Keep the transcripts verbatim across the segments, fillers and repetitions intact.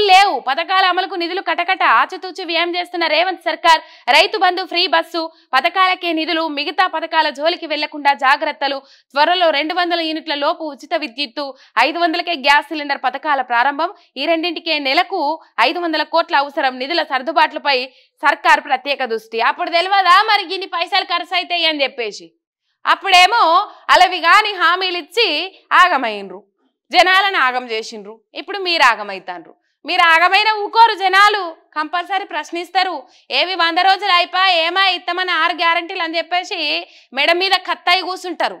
డబ్బులు లేవు పథకాల అమలుకు నిధులు కటకట ఆచితూచి వ్యయం చేస్తున్న రేవంత్ సర్కార్ రైతు బంధు ఫ్రీ బస్సు పథకాలకే నిధులు మిగతా పథకాల జోలికి వెళ్లకుండా జాగృతలు త్వరలో రెండు వందల యూనిట్ల లోపు ఉచిత విద్యుత్తు ఐదు వందలకే గ్యాస్ సిలిండర్ పథకాల ప్రారంభం ఈ రెండింటికే నెలకు ఐదు వందల కోట్ల అవసరం నిధుల సర్దుబాట్లపై సర్కార్ ప్రత్యేక దృష్టి అప్పుడు తెలియదా మరి గిన్ని పైసలు ఖర్చు అవుతాయి అని చెప్పేసి అప్పుడేమో అలవిగాని హామీలు ఇచ్చి ఆగమైనరు జనాలను ఆగం చేసిండ్రు ఇప్పుడు మీరు ఆగమైతాండ్రు మీరు ఆగమైన ఊకోరు జనాలు కంపల్సరీ ప్రశ్నిస్తారు ఏవి వంద రోజులు అయిపో ఏమా ఇస్తామని ఆరు గ్యారంటీలు అని చెప్పేసి మెడ మీద కత్తాయి కూర్చుంటారు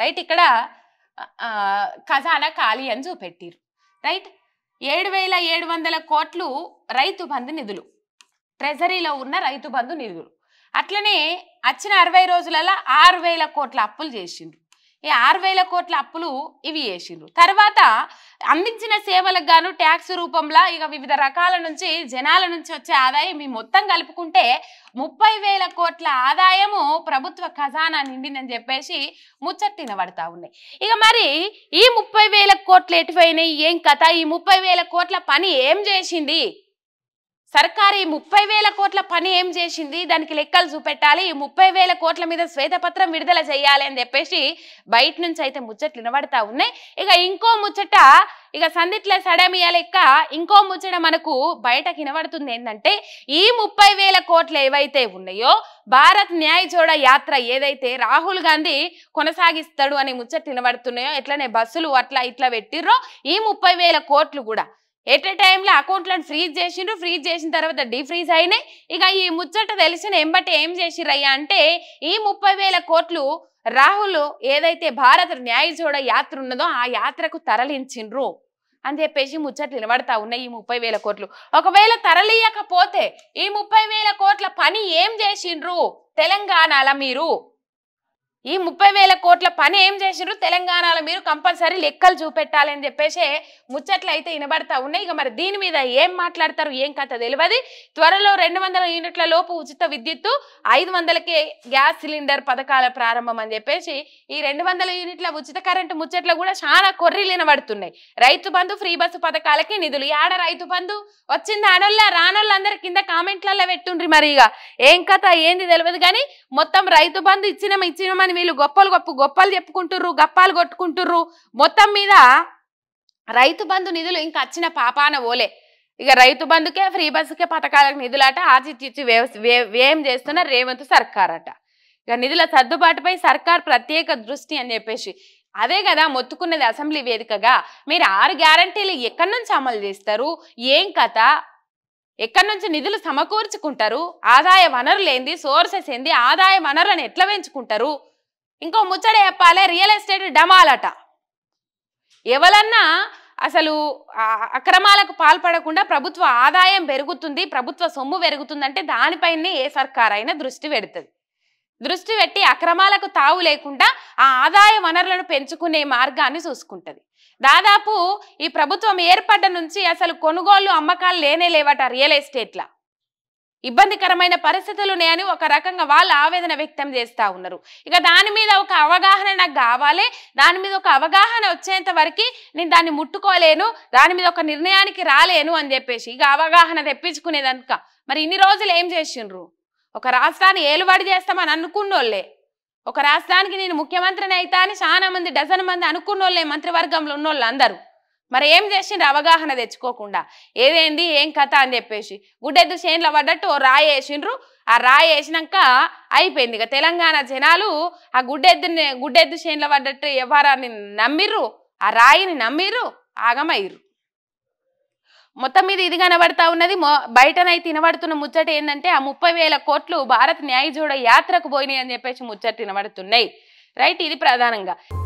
రైట్ ఇక్కడ ఖజానా ఖాళీ అని చూపెట్టిరు రైట్ ఏడు వేల ఏడు వందల కోట్లు రైతు బంధు నిధులు ట్రెజరీలో ఉన్న రైతు బంధు నిధులు అట్లనే వచ్చిన అరవై రోజులలో ఆరు వేల కోట్ల అప్పులు చేసిండ్రు ఈ ఆరు వేల కోట్ల అప్పులు ఇవి చేసిండ్రు తర్వాత అందించిన సేవలకు గాను ట్యాక్స్ రూపంలో ఇక వివిధ రకాల నుంచి జనాల నుంచి వచ్చే ఆదాయం ఈ మొత్తం కలుపుకుంటే ముప్పై వేల కోట్ల ఆదాయము ప్రభుత్వ ఖజానా నిండిందని చెప్పేసి ముచ్చట్టిన పడతా ఉన్నాయి ఇక మరి ఈ ముప్పై వేల కోట్లు ఎటుపోయినాయి ఏం కథ ఈ ముప్పై వేల కోట్ల పని ఏం చేసింది సర్కారు ఈ ముప్పై వేల కోట్ల పని ఏం చేసింది దానికి లెక్కలు చూపెట్టాలి ఈ ముప్పై వేల కోట్ల మీద శ్వేతపత్రం విడుదల చేయాలి అని చెప్పేసి బయట నుంచి అయితే ముచ్చట్లు వినబడతా ఉన్నాయి ఇక ఇంకో ముచ్చట ఇక సందిట్ల సడమియా లెక్క ఇంకో ముచ్చట మనకు బయటకు వినబడుతుంది ఏంటంటే ఈ ముప్పై వేల కోట్లు ఏవైతే ఉన్నాయో భారత్ న్యాయ జోడ యాత్ర ఏదైతే రాహుల్ గాంధీ కొనసాగిస్తాడు అనే ముచ్చట్లు వినబడుతున్నాయో ఎట్లనే బస్సులు అట్లా ఇట్లా పెట్టిర్రో ఈ ముప్పై వేల కోట్లు కూడా ఎట్ ఏ టైంలో అకౌంట్లను ఫ్రీజ్ చేసిండ్రు ఫ్రీజ్ చేసిన తర్వాత డీఫ్రీజ్ అయినాయి ఇక ఈ ముచ్చట తెలిసిన ఎంబటి ఏం చేసిరయ్యా అంటే ఈ ముప్పై వేల కోట్లు రాహుల్ ఏదైతే భారత న్యాయ జోడ యాత్ర ఉన్నదో ఆ యాత్రకు తరలించిండ్రు అని చెప్పేసి ముచ్చట్లు నిలబడతా ఉన్నాయి ఈ ముప్పై వేల కోట్లు ఒకవేళ తరలియకపోతే ఈ ముప్పై వేల కోట్ల పని ఏం చేసిండ్రు తెలంగాణలో మీరు ఈ ముప్పై వేల కోట్ల పని ఏం చేసిరు తెలంగాణలో మీరు కంపల్సరీ లెక్కలు చూపెట్టాలి అని చెప్పేసి ముచ్చట్లు అయితే వినబడతా ఉన్నాయి ఇక మరి దీని మీద ఏం మాట్లాడతారు ఏం కథ తెలియదు త్వరలో రెండు వందల యూనిట్ల లోపు ఉచిత విద్యుత్తు ఐదు వందలకే గ్యాస్ సిలిండర్ పథకాల ప్రారంభం అని చెప్పేసి ఈ రెండు వందల యూనిట్ల ఉచిత కరెంటు ముచ్చట్లు కూడా చాలా కొర్రీలు వినబడుతున్నాయి రైతు బంధు ఫ్రీ బస్సు పథకాలకి నిధులు ఆడ రైతు బంధు వచ్చింది ఆడోళ్ళ రానోళ్ళందరి కింద కామెంట్లలో పెట్టుండ్రి మరి ఇక ఏం కథ ఏంది తెలియదు కానీ మొత్తం రైతు బంధు ఇచ్చినాం ఇచ్చినామని వీళ్ళు గొప్పలు గొప్ప గొప్పలు చెప్పుకుంటుర్రు గప్పాలు కొట్టుకుంటుర్రు మొత్తం మీద రైతు బంధు నిధులు ఇంకా వచ్చిన పాపాన ఓలే ఇక రైతు బంధుకే ఫ్రీ బస్సుకే పథకాలకు నిధులట ఆచితూచి వ్యయం చేస్తున్న రేవంత్ సర్కార్ అట ఇక నిధుల సర్దుబాటుపై సర్కార్ ప్రత్యేక దృష్టి అని చెప్పేసి అదే కదా మొత్తుకున్నది అసెంబ్లీ వేదికగా మీరు ఆరు గ్యారంటీలు ఎక్కడి నుంచి అమలు చేస్తారు ఏం కథ ఎక్కడి నుంచి నిధులు సమకూర్చుకుంటారు ఆదాయ వనరులు ఏంది సోర్సెస్ ఏంది ఆదాయ వనరులను ఎట్లా పెంచుకుంటారు ఇంకో ముచ్చట చెప్పాలి రియల్ ఎస్టేట్ డమాలట ఎవరన్నా అసలు అక్రమాలకు పాల్పడకుండా ప్రభుత్వ ఆదాయం పెరుగుతుంది ప్రభుత్వ సొమ్ము పెరుగుతుందంటే దానిపైనే ఏ సర్కారైనా దృష్టి పెడుతుంది దృష్టి పెట్టి అక్రమాలకు తావు లేకుండా ఆ ఆదాయ వనరులను పెంచుకునే మార్గాన్ని చూసుకుంటుంది దాదాపు ఈ ప్రభుత్వం ఏర్పడ్డ నుంచి అసలు కొనుగోళ్లు అమ్మకాలు లేనే లేవట రియల్ ఎస్టేట్లా ఇబ్బందికరమైన పరిస్థితులు ఉన్నాయని ఒక రకంగా వాళ్ళు ఆవేదన వ్యక్తం చేస్తూ ఉన్నారు ఇక దాని మీద ఒక అవగాహన నాకు కావాలి దాని మీద ఒక అవగాహన వచ్చేంత వరకు నేను దాన్ని ముట్టుకోలేను దాని మీద ఒక నిర్ణయానికి రాలేను అని చెప్పేసి ఇక అవగాహన తెప్పించుకునేదనుక మరి ఇన్ని రోజులు ఏం చేసిండ్రు ఒక రాష్ట్రాన్ని ఏలుబడి చేస్తామని అనుకున్నోళ్ళే ఒక రాష్ట్రానికి నేను ముఖ్యమంత్రిని అయితా అని చాలా మంది డజన్ మంది అనుకున్నోళ్ళే మంత్రివర్గంలో ఉన్నోళ్ళు అందరూ మరి ఏం చేసిండ్రు అవగాహన తెచ్చుకోకుండా ఏదేంది ఏం కథ అని చెప్పేసి గుడ్డెద్దు చేన్ల పడ్డట్టు ఓ రాయి వేసిండ్రు ఆ రాయి వేసినాక అయిపోయింది ఇక తెలంగాణ జనాలు ఆ గుడ్డెద్దుని గుడ్డెద్దు చేన్ల పడ్డట్టు ఎవరాన్ని నమ్మిర్రు ఆ రాయిని నమ్మిర్రు ఆగమయ్యరు మొత్తం మీద ఇది కనబడతా ఉన్నది బయటనైతే తినబడుతున్న ముచ్చట ఏంటంటే ఆ ముప్పై వేల కోట్లు భారత్ న్యాయ జోడ యాత్రకు పోయినాయి అని చెప్పేసి ముచ్చట తినబడుతున్నాయి రైట్ ఇది ప్రధానంగా